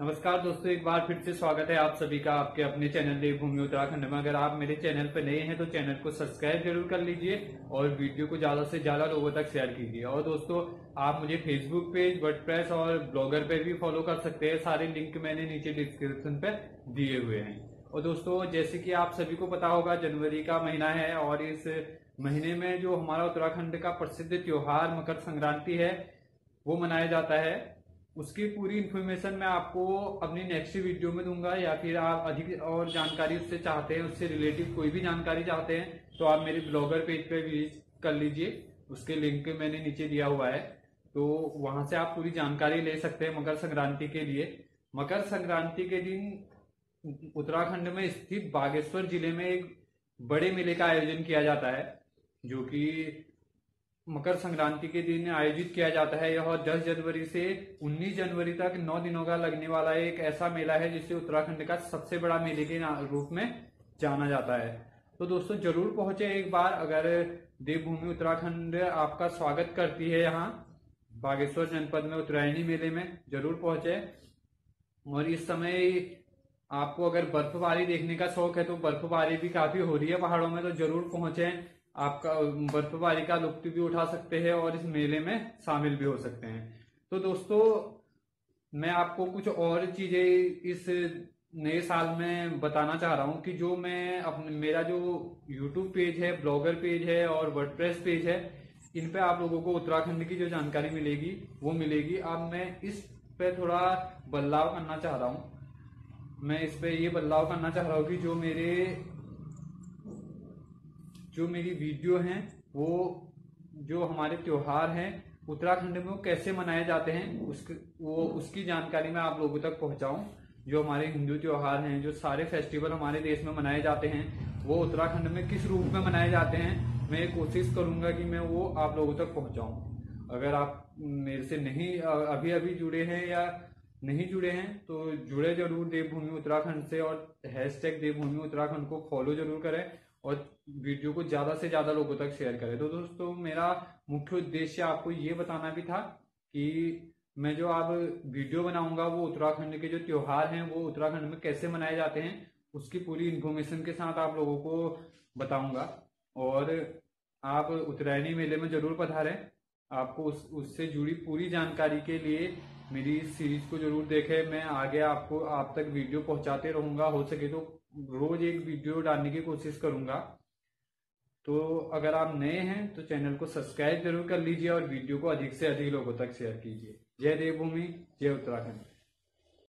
नमस्कार दोस्तों, एक बार फिर से स्वागत है आप सभी का आपके अपने चैनल देवभूमि उत्तराखंड में। अगर आप मेरे चैनल पर नए हैं तो चैनल को सब्सक्राइब जरूर कर लीजिए और वीडियो को ज्यादा से ज्यादा लोगों तक शेयर कीजिए। और दोस्तों, आप मुझे फेसबुक पेज, वर्डप्रेस और ब्लॉगर पे भी फॉलो कर सकते हैं। सारे लिंक मैंने नीचे डिस्क्रिप्शन पे दिए हुए हैं। और दोस्तों, जैसे कि आप सभी को पता होगा, जनवरी का महीना है और इस महीने में जो हमारा उत्तराखंड का प्रसिद्ध त्योहार मकर संक्रांति है वो मनाया जाता है। उसकी पूरी इन्फॉर्मेशन मैं आपको अपनी नेक्स्ट वीडियो में दूंगा, या फिर आप अधिक और जानकारी उससे चाहते हैं, उससे रिलेटिव कोई भी जानकारी चाहते हैं तो आप मेरे ब्लॉगर पेज पे विजिट कर लीजिए। उसके लिंक मैंने नीचे दिया हुआ है, तो वहां से आप पूरी जानकारी ले सकते हैं मकर संक्रांति के लिए। मकर संक्रांति के दिन उत्तराखंड में स्थित बागेश्वर जिले में एक बड़े मेले का आयोजन किया जाता है, जो कि मकर संक्रांति के दिन आयोजित किया जाता है। यह 10 जनवरी से 19 जनवरी तक 9 दिनों का लगने वाला एक ऐसा मेला है जिसे उत्तराखंड का सबसे बड़ा मेले के रूप में जाना जाता है। तो दोस्तों, जरूर पहुंचे एक बार। अगर देवभूमि उत्तराखंड आपका स्वागत करती है यहाँ बागेश्वर जनपद में उत्तरायणी मेले में, जरूर पहुंचे। और इस समय आपको अगर बर्फबारी देखने का शौक है तो बर्फबारी भी काफी हो रही है पहाड़ों में, तो जरूर पहुंचे। आपका बर्फबारी का लुत्फ भी उठा सकते हैं और इस मेले में शामिल भी हो सकते हैं। तो दोस्तों, मैं आपको कुछ और चीजें इस नए साल में बताना चाह रहा हूं कि जो मैं मेरा जो YouTube पेज है, ब्लॉगर पेज है और वर्डप्रेस पेज है, इन पे आप लोगों को उत्तराखंड की जो जानकारी मिलेगी वो मिलेगी। अब मैं इस पे थोड़ा बदलाव करना चाह रहा हूँ। मैं इस पे ये बदलाव करना चाह रहा हूँ कि जो मेरी वीडियो हैं, वो जो हमारे त्योहार हैं उत्तराखंड में वो कैसे मनाए जाते हैं उसकी जानकारी मैं आप लोगों तक पहुंचाऊं। जो हमारे हिंदू त्योहार हैं, जो सारे फेस्टिवल हमारे देश में मनाए जाते हैं, वो उत्तराखंड में किस रूप में मनाए जाते हैं, मैं कोशिश करूंगा कि मैं वो आप लोगों तक पहुंचाऊं। अगर आप मेरे से नहीं अभी जुड़े हैं या नहीं जुड़े हैं तो जुड़े जरूर देवभूमि उत्तराखंड से, और हैशटैग देवभूमि उत्तराखंड को फॉलो जरूर करें और वीडियो को ज्यादा से ज्यादा लोगों तक शेयर करें। तो दोस्तों, मेरा मुख्य उद्देश्य आपको ये बताना भी था कि मैं जो आप वीडियो बनाऊंगा वो उत्तराखंड के जो त्योहार हैं वो उत्तराखंड में कैसे मनाए जाते हैं उसकी पूरी इन्फॉर्मेशन के साथ आप लोगों को बताऊंगा। और आप उत्तरायणी मेले में जरूर पधारें। आपको उससे जुड़ी पूरी जानकारी के लिए मेरी इस सीरीज को जरूर देखें। मैं आगे आपको आप तक वीडियो पहुंचाते रहूंगा, हो सके तो रोज एक वीडियो डालने की कोशिश करूंगा। तो अगर आप नए हैं तो चैनल को सब्सक्राइब जरूर कर लीजिए और वीडियो को अधिक से अधिक लोगों तक शेयर कीजिए। जय देवभूमि, जय उत्तराखंड।